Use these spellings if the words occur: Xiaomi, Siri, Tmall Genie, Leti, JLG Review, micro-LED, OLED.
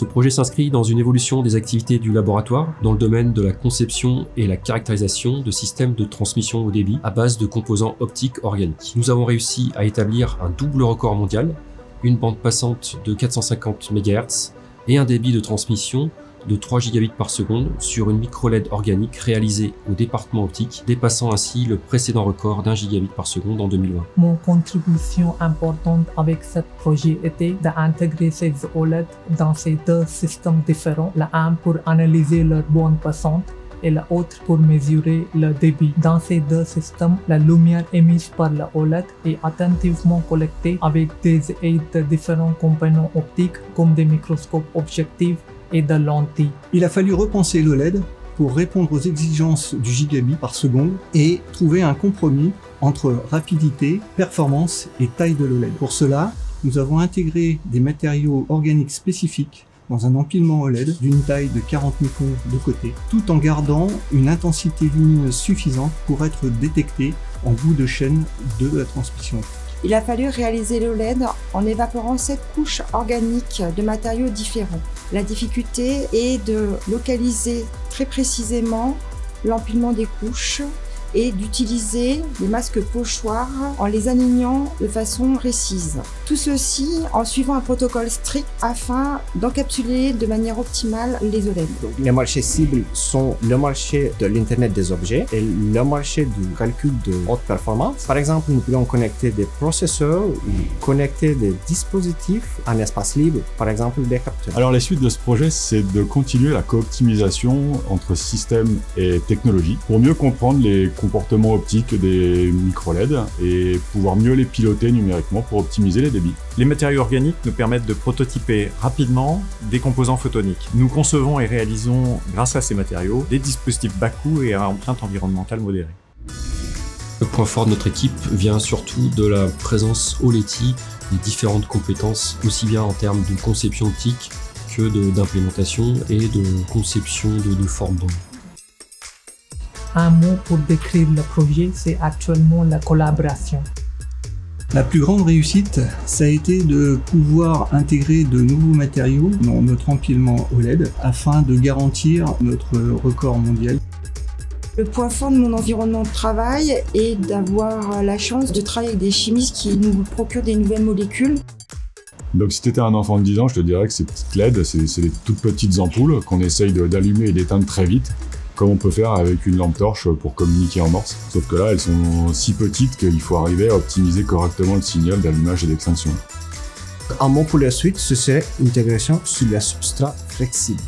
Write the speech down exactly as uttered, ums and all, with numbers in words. Ce projet s'inscrit dans une évolution des activités du laboratoire dans le domaine de la conception et la caractérisation de systèmes de transmission au débit à base de composants optiques organiques. Nous avons réussi à établir un double record mondial, une bande passante de quatre cent cinquante mégahertz et un débit de transmission de trois gigabits par seconde sur une micro L E D organique réalisée au département optique, dépassant ainsi le précédent record d'un gigabit par seconde en deux mille vingt. Mon contribution importante avec ce projet était d'intégrer ces O L E D dans ces deux systèmes différents, l'un pour analyser leur bande passante et l'autre pour mesurer le débit. Dans ces deux systèmes, la lumière émise par la O L E D est attentivement collectée avec des aides de différents composants optiques comme des microscopes objectifs et de lentilles. Il a fallu repenser l'O L E D pour répondre aux exigences du gigabit par seconde et trouver un compromis entre rapidité, performance et taille de l'O L E D. Pour cela, nous avons intégré des matériaux organiques spécifiques dans un empilement O L E D d'une taille de quarante microns de côté, tout en gardant une intensité lumineuse suffisante pour être détectée en bout de chaîne de la transmission. Il a fallu réaliser l'O L E D en évaporant sept couches organiques de matériaux différents. La difficulté est de localiser très précisément l'empilement des couches et d'utiliser les masques pochoirs en les alignant de façon précise. Tout ceci en suivant un protocole strict afin d'encapsuler de manière optimale les O L E D. Donc, les marchés cibles sont le marché de l'Internet des objets et le marché du calcul de haute performance. Par exemple, nous pouvons connecter des processeurs ou connecter des dispositifs en espace libre, par exemple des capteurs. Alors la suite de ce projet, c'est de continuer la co-optimisation entre systèmes et technologies pour mieux comprendre les comportement optique des micro L E D et pouvoir mieux les piloter numériquement pour optimiser les débits. Les matériaux organiques nous permettent de prototyper rapidement des composants photoniques. Nous concevons et réalisons, grâce à ces matériaux, des dispositifs bas coût et à empreinte environnementale modérée. Le point fort de notre équipe vient surtout de la présence au Leti des différentes compétences, aussi bien en termes de conception optique que d'implémentation et de conception de, de forme d'onde. Un mot pour décrire le projet, c'est actuellement la collaboration. La plus grande réussite, ça a été de pouvoir intégrer de nouveaux matériaux dans notre empilement O L E D afin de garantir notre record mondial. Le point fort de mon environnement de travail est d'avoir la chance de travailler avec des chimistes qui nous procurent des nouvelles molécules. Donc si tu étais un enfant de dix ans, je te dirais que ces petites L E D, c'est des toutes petites ampoules qu'on essaye d'allumer et d'éteindre très vite, comme on peut faire avec une lampe torche pour communiquer en morse. Sauf que là, elles sont si petites qu'il faut arriver à optimiser correctement le signal d'allumage et d'extinction. Un mot pour la suite, ce serait l'intégration sur le substrat flexible.